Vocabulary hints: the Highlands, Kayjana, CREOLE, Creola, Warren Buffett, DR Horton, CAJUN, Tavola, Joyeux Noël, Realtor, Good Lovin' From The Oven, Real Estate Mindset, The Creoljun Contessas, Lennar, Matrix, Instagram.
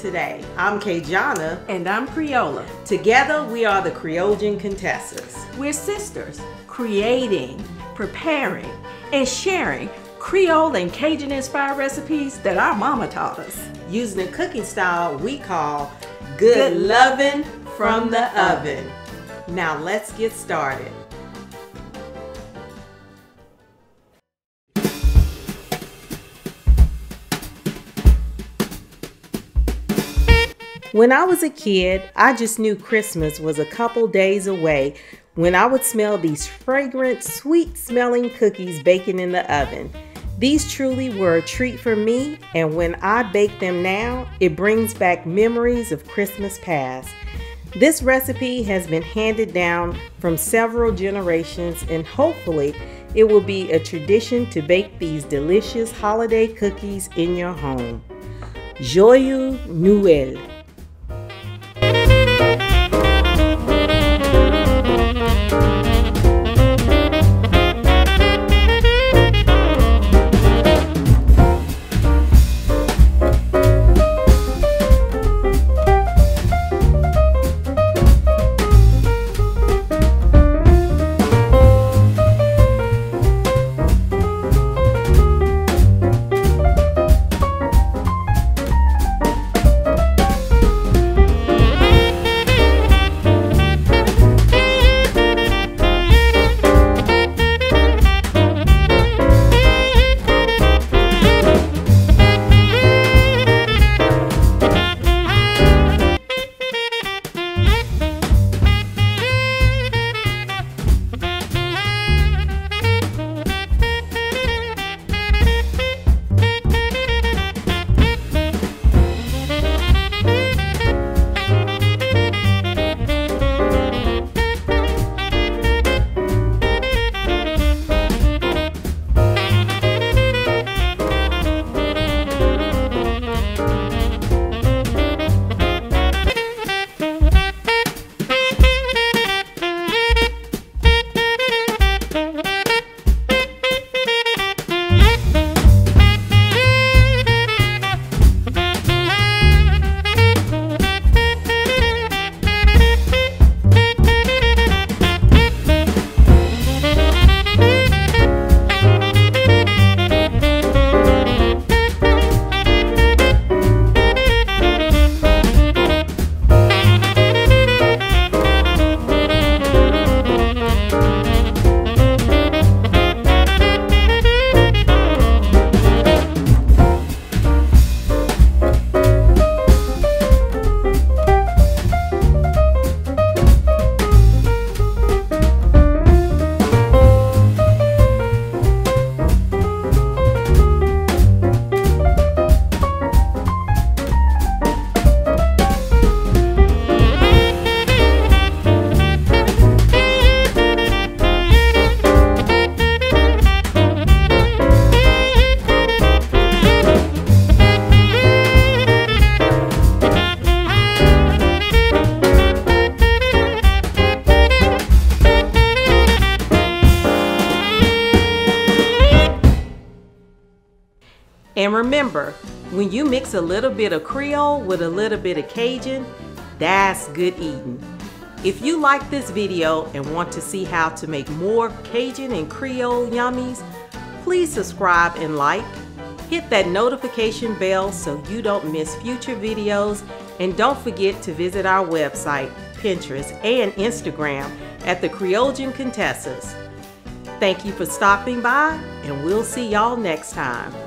Today, I'm Kayjana and I'm Creola. Together we are the Creoljun Contessas. We're sisters creating, preparing, and sharing Creole and Cajun inspired recipes that our mama taught us, using a cooking style we call Good Lovin' From The Oven. Now let's get started. When I was a kid, I just knew Christmas was a couple days away when I would smell these fragrant, sweet-smelling cookies baking in the oven. These truly were a treat for me, and when I bake them now, it brings back memories of Christmas past. This recipe has been handed down from several generations, and hopefully it will be a tradition to bake these delicious holiday cookies in your home. Joyeux Noël! And remember, when you mix a little bit of Creole with a little bit of Cajun, that's good eating. If you like this video and want to see how to make more Cajun and Creole yummies, please subscribe and like. Hit that notification bell so you don't miss future videos, and don't forget to visit our website, Pinterest, and Instagram at The Creoljun Contessas. Thank you for stopping by, and we'll see y'all next time.